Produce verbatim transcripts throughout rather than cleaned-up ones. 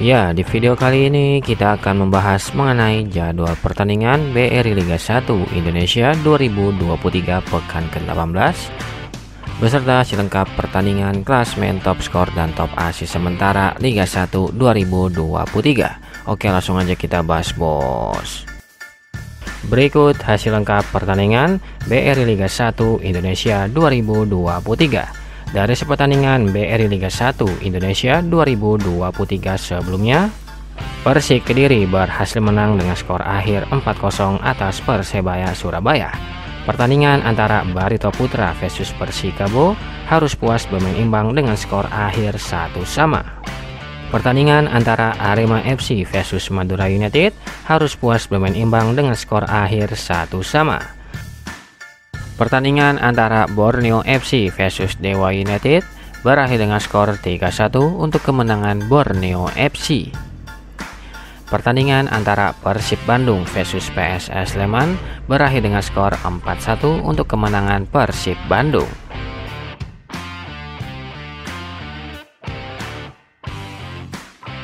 Ya, di video kali ini kita akan membahas mengenai jadwal pertandingan B R I Liga satu Indonesia dua ribu dua puluh tiga pekan ke delapan belas beserta selengkap pertandingan, klasmen, top skor dan top assist sementara Liga satu dua ribu dua puluh tiga. Oke, langsung aja kita bahas, bos. Berikut hasil lengkap pertandingan B R I Liga satu Indonesia dua ribu dua puluh tiga. Dari pertandingan B R I Liga satu Indonesia dua ribu dua puluh tiga sebelumnya, Persik Kediri berhasil menang dengan skor akhir empat kosong atas Persebaya Surabaya. Pertandingan antara Barito Putra versus Persikabo harus puas bermain imbang dengan skor akhir satu sama. Pertandingan antara Arema F C versus Madura United harus puas bermain imbang dengan skor akhir satu sama. Pertandingan antara Borneo F C versus Dewa United berakhir dengan skor tiga satu untuk kemenangan Borneo F C. Pertandingan antara Persib Bandung versus P S S Sleman berakhir dengan skor empat satu untuk kemenangan Persib Bandung.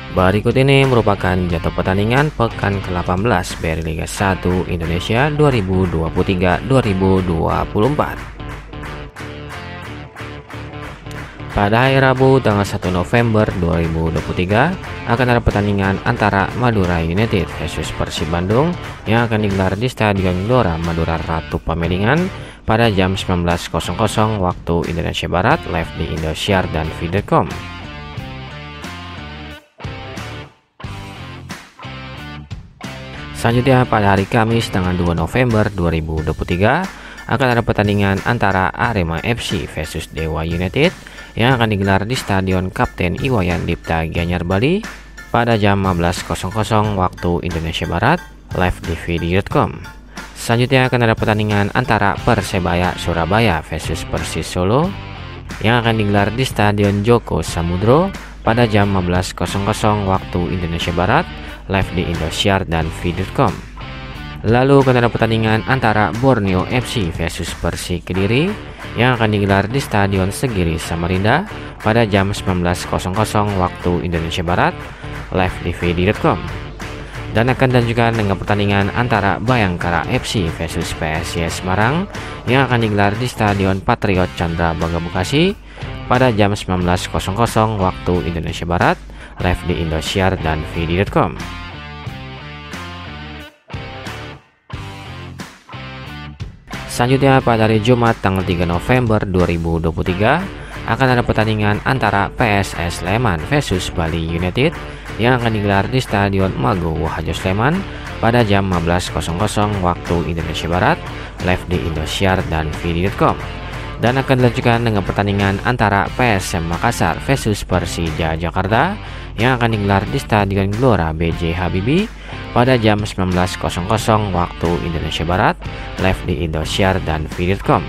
Berikut ini merupakan jadwal pertandingan pekan ke delapan belas B R I Liga satu Indonesia dua ribu dua puluh tiga dua ribu dua puluh empat. Pada hari Rabu tanggal satu November dua ribu dua puluh tiga akan ada pertandingan antara Madura United versus Persib Bandung yang akan digelar di Stadion Gelora Madura Ratu Pamelingan pada jam sembilan belas nol nol waktu Indonesia Barat, live di Indosiar dan Viacom. Selanjutnya pada hari Kamis tanggal dua November dua ribu dua puluh tiga akan ada pertandingan antara Arema F C versus Dewa United yang akan digelar di Stadion Kapten Iwayan Dipta Gianyar Bali pada jam lima belas nol nol waktu Indonesia Barat, live di video titik com. Selanjutnya akan ada pertandingan antara Persebaya Surabaya versus Persis Solo yang akan digelar di Stadion Joko Samudro pada jam lima belas nol nol waktu Indonesia Barat, live di Indosiar dan video titik com. Lalu akan ada pertandingan antara Borneo F C versus Persik Kediri yang akan digelar di Stadion Segiri Samarinda pada jam sembilan belas nol nol waktu Indonesia Barat, live di video titik com. Dan akan dilanjutkan dengan pertandingan antara Bhayangkara F C versus P S I S Semarang yang akan digelar di Stadion Patriot Chandra Bagabukasi pada jam sembilan belas nol nol waktu Indonesia Barat, live di Indosiar dan video titik com. Selanjutnya pada hari Jumat tanggal tiga November dua ribu dua puluh tiga akan ada pertandingan antara P S S Sleman versus Bali United yang akan digelar di Stadion Maguwoharjo Sleman pada jam lima belas nol nol waktu Indonesia Barat, live di Indosiar dan video titik com. Dan akan dilanjutkan dengan pertandingan antara P S M Makassar versus Persija Jakarta yang akan digelar di Stadion Gelora B J. Habibie pada jam sembilan belas nol nol waktu Indonesia Barat, live di Indosiar dan video titik com.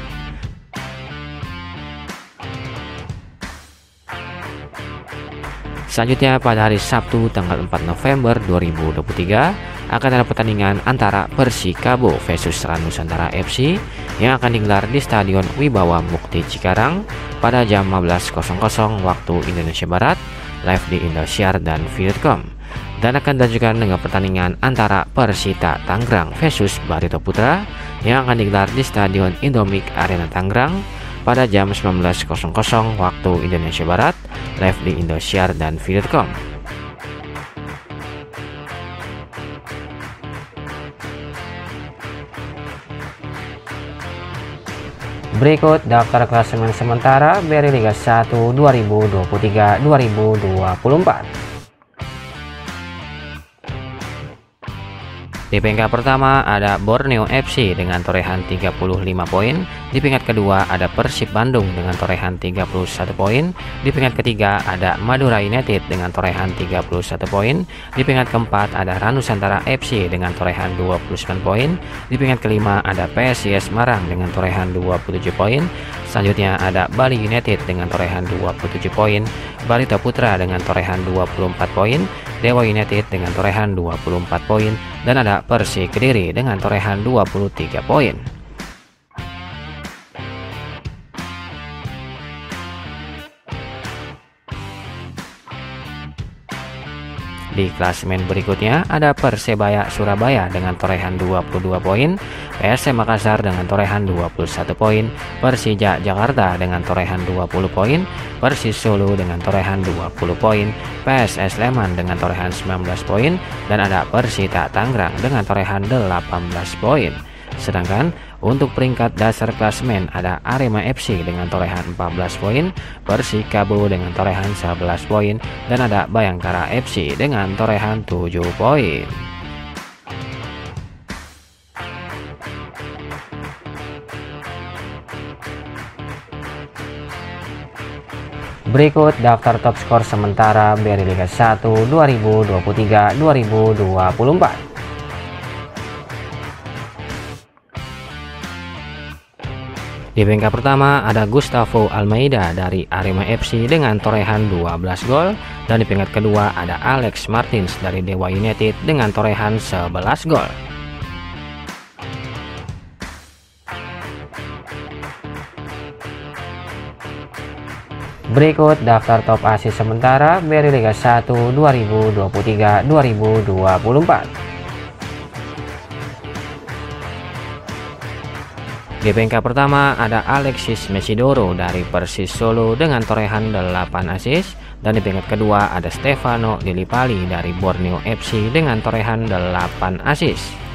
Selanjutnya pada hari Sabtu tanggal empat November dua ribu dua puluh tiga akan ada pertandingan antara Persikabo versus Rans Nusantara F C yang akan digelar di Stadion Wibawa Mukti Cikarang pada jam lima belas nol nol waktu Indonesia Barat, live di Indosiar dan video titik com. Dan akan dilanjutkan dengan pertandingan antara Persita Tangerang versus Barito Putra yang akan digelar di Stadion Indomie Arena Tangerang pada jam sembilan belas nol nol waktu Indonesia Barat, live di Indosiar dan video titik com. Berikut daftar klasemen sementara B R I Liga satu dua ribu dua puluh tiga dua ribu dua puluh empat. Di peringkat pertama ada Borneo F C dengan torehan tiga puluh lima poin. Di peringkat kedua ada Persib Bandung dengan torehan tiga puluh satu poin. Di peringkat ketiga ada Madura United dengan torehan tiga puluh satu poin. Di peringkat keempat ada Rans Nusantara F C dengan torehan dua puluh sembilan poin. Di peringkat kelima ada P S I S Semarang dengan torehan dua puluh tujuh poin. Selanjutnya ada Bali United dengan torehan dua puluh tujuh poin. Barito Putra dengan torehan dua puluh empat poin. Dewa United dengan torehan dua puluh empat poin. Dan ada Persik Kediri dengan torehan dua puluh tiga poin. Di klasemen berikutnya ada Persebaya Surabaya dengan torehan dua puluh dua poin, P S M Makassar dengan torehan dua puluh satu poin, Persija Jakarta dengan torehan dua puluh poin, Persis Solo dengan torehan dua puluh poin, P S S Sleman dengan torehan sembilan belas poin, dan ada Persita Tangerang dengan torehan delapan belas poin. Sedangkan untuk peringkat dasar klasemen ada Arema F C dengan torehan empat belas poin, Persikabo dengan torehan sebelas poin, dan ada Bhayangkara F C dengan torehan tujuh poin. Berikut daftar top skor sementara B R I Liga satu dua ribu dua puluh tiga dua ribu dua puluh empat. Di bengkel pertama ada Gustavo Almeida dari Arema F C dengan torehan dua belas gol, dan di peringkat kedua ada Alex Martins dari Dewa United dengan torehan sebelas gol. Berikut daftar top asis sementara B R I Liga satu dua ribu dua puluh tiga dua ribu dua puluh empat. Di bengkel pertama ada Alexis Mesidoro dari Persis Solo dengan torehan delapan assist, dan di peringkat kedua ada Stefano Dilipali dari Borneo F C dengan torehan delapan assist.